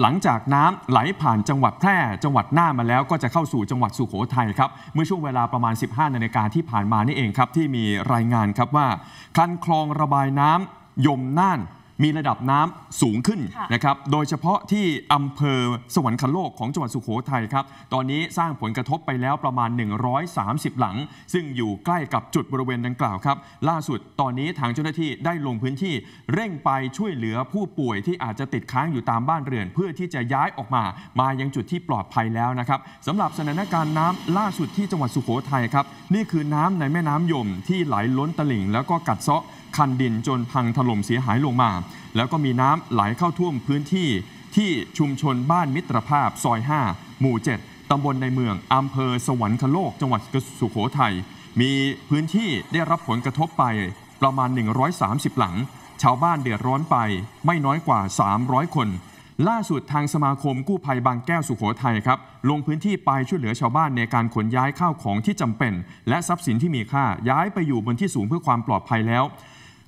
หลังจากน้ำไหลผ่านจังหวัดแพร่จังหวัดน่านมาแล้วก็จะเข้าสู่จังหวัดสุโขทัยครับเมื่อช่วงเวลาประมาณ 15 นาฬิกาที่ผ่านมานี่เองครับที่มีรายงานครับว่าคันคลองระบายน้ำยมน่านมีระดับน้ำสูงขึ้นนะครับโดยเฉพาะที่อำเภอสวรรคโลกของจังหวัดสุโขทัยครับตอนนี้สร้างผลกระทบไปแล้วประมาณ130 หลังซึ่งอยู่ใกล้กับจุดบริเวณดังกล่าวครับล่าสุดตอนนี้ทางเจ้าหน้าที่ได้ลงพื้นที่เร่งไปช่วยเหลือผู้ป่วยที่อาจจะติดค้างอยู่ตามบ้านเรือนเพื่อที่จะย้ายออกมายังจุดที่ปลอดภัยแล้วนะครับสำหรับสถานการณ์น้ำล่าสุดที่จังหวัดสุโขทัยครับนี่คือน้ำในแม่น้ำยมที่ไหลล้นตลิ่งแล้วก็กัดเซาะคันดินจนพังถล่มเสียหายลงมาแล้วก็มีน้ำไหลเข้าท่วมพื้นที่ที่ชุมชนบ้านมิตรภาพซอย 5 หมู่ 7 ตำบลในเมืองอำเภอสวรรคโลกจังหวัดสุโขทัยมีพื้นที่ได้รับผลกระทบไปประมาณ130 หลังชาวบ้านเดือดร้อนไปไม่น้อยกว่า300 คนล่าสุดทางสมาคมกู้ภัยบางแก้วสุโขทัยครับลงพื้นที่ไปช่วยเหลือชาวบ้านในการขนย้ายข้าวของที่จำเป็นและทรัพย์สินที่มีค่าย้ายไปอยู่บนที่สูงเพื่อความปลอดภัยแล้ว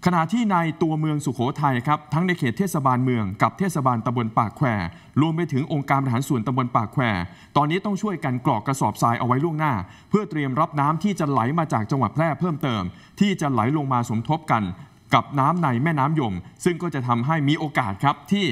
ขณะที่ในตัวเมืองสุโขทัยครับทั้งในเขตเทศบาลเมืองกับเทศบาลตำบลปากแควรวมไปถึงองค์การบริหารส่วนตำบลปากแควตอนนี้ต้องช่วยกันกรอกกระสอบทรายเอาไว้ล่วงหน้าเพื่อเตรียมรับน้ำที่จะไหลมาจากจังหวัดแพร่เพิ่มเติมที่จะไหลลงมาสมทบกันกับน้ำในแม่น้ำยมซึ่งก็จะทำให้มีโอกาสครับที่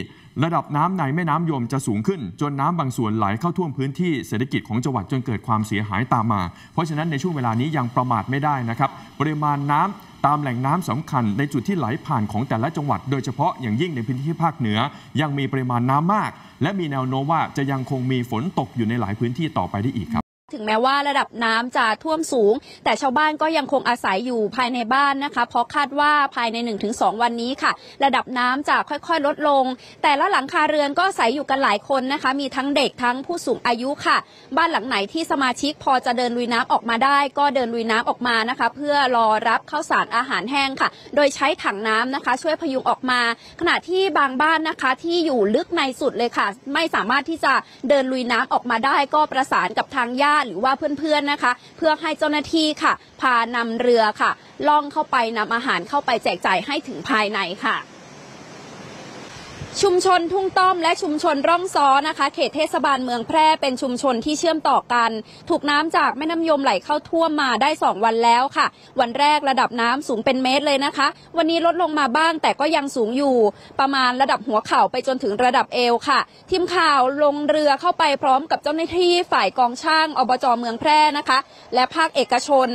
ระดับน้ำในแม่น้ำยมจะสูงขึ้นจนน้ำบางส่วนไหลเข้าท่วมพื้นที่เศรษฐกิจของจังหวัดจนเกิดความเสียหายตามมาเพราะฉะนั้นในช่วงเวลานี้ยังประมาทไม่ได้นะครับปริมาณน้ำตามแหล่งน้ำสำคัญในจุดที่ไหลผ่านของแต่ละจังหวัดโดยเฉพาะอย่างยิ่งในพื้นที่ภาคเหนือยังมีปริมาณน้ำมากและมีแนวโน้มว่าจะยังคงมีฝนตกอยู่ในหลายพื้นที่ต่อไปได้อีกครับถึงแม้ว่าระดับน้ำจะท่วมสูงแต่ชาวบ้านก็ยังคงอาศัยอยู่ภายในบ้านนะคะเพราะคาดว่าภายใน 1-2 วันนี้ค่ะระดับน้ำจะค่อยๆลดลงแต่ละหลังคาเรือนก็อาศัยอยู่กันหลายคนนะคะมีทั้งเด็กทั้งผู้สูงอายุค่ะบ้านหลังไหนที่สมาชิกพอจะเดินลุยน้ำออกมาได้ก็เดินลุยน้ำออกมานะคะเพื่อรอรับข้าวสารอาหารแห้งค่ะโดยใช้ถังน้ำนะคะช่วยพยุงออกมาขณะที่บางบ้านนะคะที่อยู่ลึกในสุดเลยค่ะไม่สามารถที่จะเดินลุยน้ำออกมาได้ก็ประสานกับทางญาติหรือว่าเพื่อนๆนะคะเพื่อให้เจ้าหน้าที่ค่ะพานำเรือค่ะล่องเข้าไปนำอาหารเข้าไปแจกจ่ายให้ถึงภายในค่ะชุมชนทุ่งต้อมและชุมชนร่องซ้อนะคะเขตเทศบาลเมืองแพร่เป็นชุมชนที่เชื่อมต่อกันถูกน้ำจากแม่น้ำยมไหลเข้าท่วมมาได้2วันแล้วค่ะวันแรกระดับน้ำสูงเป็นเมตรเลยนะคะวันนี้ลดลงมาบ้างแต่ก็ยังสูงอยู่ประมาณระดับหัวเข่าไปจนถึงระดับเอวค่ะทีมข่าวลงเรือเข้าไปพร้อมกับเจ้าหน้าที่ฝ่ายกองช่างอบจเมืองแพร่นะคะและภาคเอกชน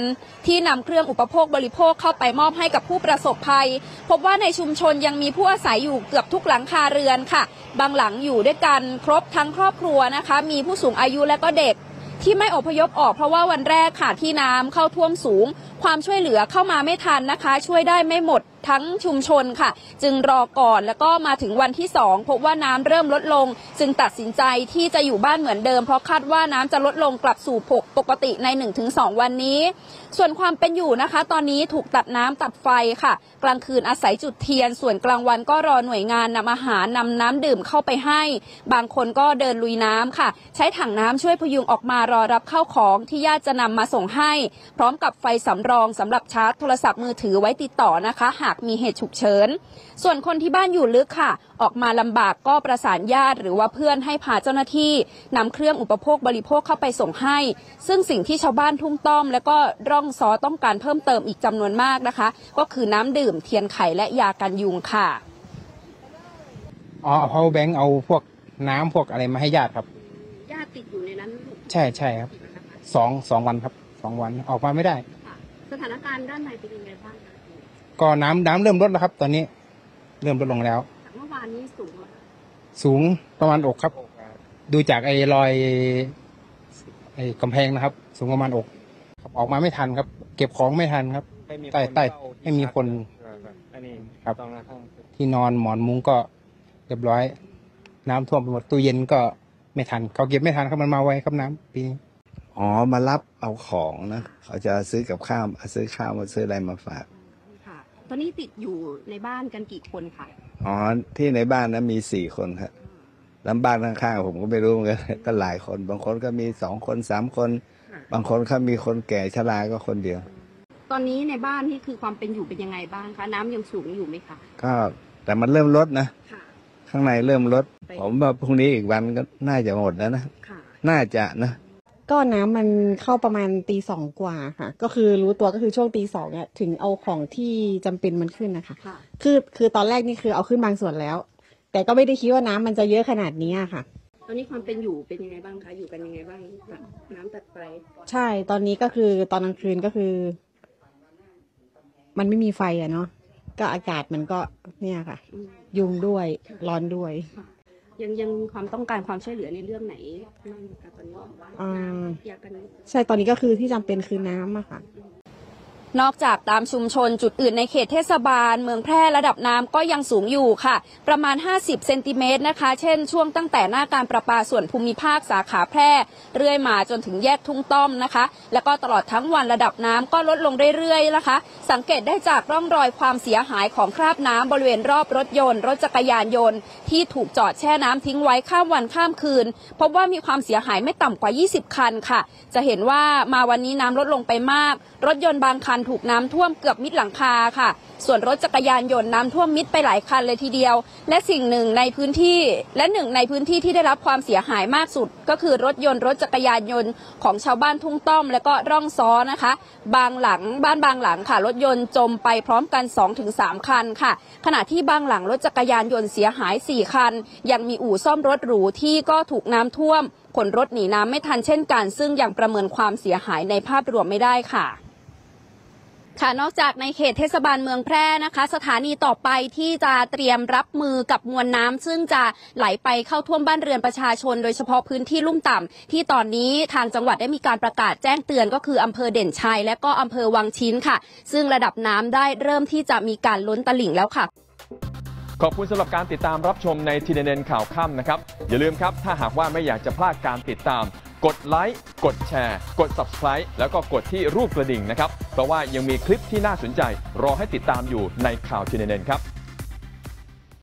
ที่นำเครื่องอุปโภคบริโภคเข้าไปมอบให้กับผู้ประสบภัยพบว่าในชุมชนยังมีผู้อาศัยอยู่เกือบทุกหลังคาเรือนค่ะบางหลังอยู่ด้วยกันครบทั้งครอบครัวนะคะมีผู้สูงอายุและก็เด็กที่ไม่อพยพออกเพราะว่าวันแรกค่ะที่น้ำเข้าท่วมสูงความช่วยเหลือเข้ามาไม่ทันนะคะช่วยได้ไม่หมดทั้งชุมชนค่ะจึงรอก่อนแล้วก็มาถึงวันที่2พบว่าน้ำเริ่มลดลงจึงตัดสินใจที่จะอยู่บ้านเหมือนเดิมเพราะคาดว่าน้ำจะลดลงกลับสู่ปกติใน 1-2 วันนี้ส่วนความเป็นอยู่นะคะตอนนี้ถูกตัดน้ำตัดไฟค่ะกลางคืนอาศัยจุดเทียนส่วนกลางวันก็รอหน่วยงานนำอาหารนำน้ำดื่มเข้าไปให้บางคนก็เดินลุยน้ำค่ะใช้ถังน้ำช่วยพยุงออกมารอรับข้าวของที่ญาติจะนำมาส่งให้พร้อมกับไฟสำรองสำหรับชาร์จโทรศัพท์มือถือไว้ติดต่อนะคะหากมีเหตุฉุกเฉินส่วนคนที่บ้านอยู่ลึกค่ะออกมาลำบากก็ประสานญาติหรือว่าเพื่อนให้พาเจ้าหน้าที่นำเครื่องอุปโภคบริโภคเข้าไปส่งให้ซึ่งสิ่งที่ชาวบ้านทุ่งต้อมและก็ร่องซ้อต้องการเพิ่มเติมอีกจำนวนมากนะคะก็คือน้ำดื่มเทียนไขและยากันยุงค่ะอ๋อเขาแบงค์เอาพวกน้ำพวกอะไรมาให้ญาติครับญาติติดอยู่ในนั้นใช่ใช่ครับสองวันครับ2วันออกมาไม่ได้สถานการณ์ด้านในเป็นยังไงบ้างก็น้ำเริ่มลดแล้วครับตอนนี้เริ่มลดลงแล้วเมื่อวานนี้สูงประมาณอกครับดูจากไอ้รอยไอ้กำแพงนะครับสูงประมาณอกออกมาไม่ทันครับเก็บของไม่ทันครับใต้ไม่มีคนครับที่นอนหมอนมุ้งก็เรียบร้อยน้ำท่วมไปหมดตู้เย็นก็ไม่ทันเขาเก็บไม่ทันครับมันมาไวครับน้ำปีนี้อ๋อมารับเอาของนะเขาจะซื้อกับข้าวซื้อข้าวมาซื้ออะไรมาฝากตอนนี้ติดอยู่ในบ้านกันกี่คนคะอ๋อที่ในบ้านนะมี4คนครับแล้วบ้านข้างๆผมก็ไม่รู้เหมือนกันก็หลายคนบางคนก็มี2คน3คนบางคนเขามีคนแก่ชราก็คนเดียวตอนนี้ในบ้านนี่คือความเป็นอยู่เป็นยังไงบ้างคะน้ำยังสูงอยู่ไหมคะก็แต่มันเริ่มลดนะข้างในเริ่มลด ผมว่าพรุ่งนี้อีกวันก็น่าจะหมดแล้วนะน่าจะนะก็น้ำมันเข้าประมาณตีสองกว่าค่ะก็คือรู้ตัวก็คือช่วงตีสองเนี่ยถึงเอาของที่จำเป็นมันขึ้นนะคะคือตอนแรกนี่คือเอาขึ้นบางส่วนแล้วแต่ก็ไม่ได้คิดว่าน้ำมันจะเยอะขนาดนี้ค่ะตอนนี้ความเป็นอยู่เป็นยังไงบ้างคะอยู่กันยังไงบ้างน้ำตัดไฟใช่ตอนนี้ก็คือตอนกลางคืนก็คือมันไม่มีไฟอะเนาะก็อากาศมันก็เนี่ยค่ะยุงด้วยร้อนด้วยยังความต้องการความช่วยเหลือในเรื่องไหนบ้างคะตอนนี้อยากกันใช่ตอนนี้ก็คือที่จำเป็นคือน้ำอะค่ะนอกจากตามชุมชนจุดอื่นในเขตเทศบาลเมืองแพร่ระดับน้ำก็ยังสูงอยู่ค่ะประมาณ50เซนติเมตรนะคะเช่นช่วงตั้งแต่หน้าการประปาส่วนภูมิภาคสาขาแพร่เรื่อยมาจนถึงแยกทุ่งต้อมนะคะแล้วก็ตลอดทั้งวันระดับน้ำก็ลดลงเรื่อยๆนะคะสังเกตได้จากร่องรอยความเสียหายของคราบน้ำบริเวณรอบรถยนต์รถจักรยานยนต์ที่ถูกจอดแช่น้ำทิ้งไว้ข้ามวันข้ามคืนพบว่ามีความเสียหายไม่ต่ำกว่า20คันค่ะจะเห็นว่ามาวันนี้น้ำลดลงไปมากรถยนต์บางคันถูกน้ำท่วมเกือบมิดหลังคาค่ะส่วนรถจักรยานยนต์น้ำท่วมมิดไปหลายคันเลยทีเดียวและหนึ่งในพื้นที่ที่ได้รับความเสียหายมากสุดก็คือรถยนต์รถจักรยานยนต์ของชาวบ้านทุ่งต้อมและก็ร่องซ้อนะคะบางหลังค่ะรถยนต์จมไปพร้อมกัน 2-3 คันค่ะขณะที่บางหลังรถจักรยานยนต์เสียหาย 4 คันยังมีอู่ซ่อมรถหรูที่ก็ถูกน้ำท่วมขนรถหนีน้ำไม่ทันเช่นกันซึ่งยังประเมินความเสียหายในภาพรวมไม่ได้ค่ะค่ะนอกจากในเขตเทศบาลเมืองแพร่นะคะสถานีต่อไปที่จะเตรียมรับมือกับมวลน้ำซึ่งจะไหลไปเข้าท่วมบ้านเรือนประชาชนโดยเฉพาะพื้นที่ลุ่มต่ำที่ตอนนี้ทางจังหวัดได้มีการประกาศแจ้งเตือนก็คืออำเภอเด่นชัยและก็อำเภอวังชิ้นค่ะซึ่งระดับน้ำได้เริ่มที่จะมีการล้นตลิ่งแล้วค่ะขอบคุณสำหรับการติดตามรับชมในTNNข่าวค่ำนะครับอย่าลืมครับถ้าหากว่าไม่อยากจะพลาดการติดตามกดไลค์กดแชร์กด Subscribe แล้วก็กดที่รูปกระดิ่งนะครับเพราะว่ายังมีคลิปที่น่าสนใจรอให้ติดตามอยู่ในข่าวTNNครับ